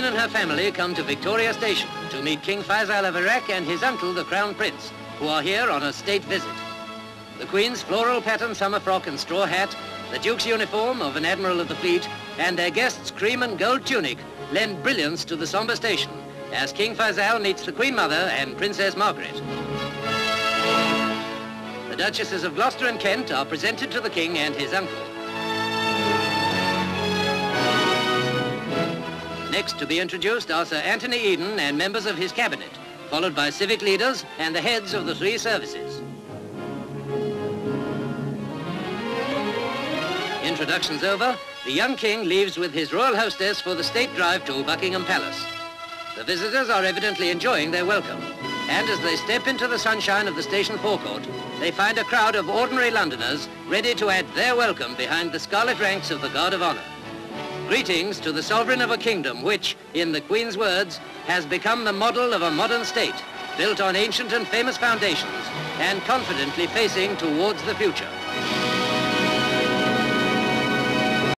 Queen and her family come to Victoria Station to meet King Faisal of Iraq and his uncle, the Crown Prince, who are here on a state visit. The Queen's floral pattern summer frock and straw hat, the Duke's uniform of an Admiral of the Fleet, and their guest's cream and gold tunic lend brilliance to the sombre station as King Faisal meets the Queen Mother and Princess Margaret. The Duchesses of Gloucester and Kent are presented to the King and his uncle. Next to be introduced are Sir Anthony Eden and members of his cabinet, followed by civic leaders and the heads of the three services. Introductions over, the young King leaves with his royal hostess for the state drive to Buckingham Palace. The visitors are evidently enjoying their welcome, and as they step into the sunshine of the station forecourt, they find a crowd of ordinary Londoners ready to add their welcome behind the scarlet ranks of the Guard of Honour. Greetings to the sovereign of a kingdom which, in the Queen's words, has become the model of a modern state, built on ancient and famous foundations, and confidently facing towards the future.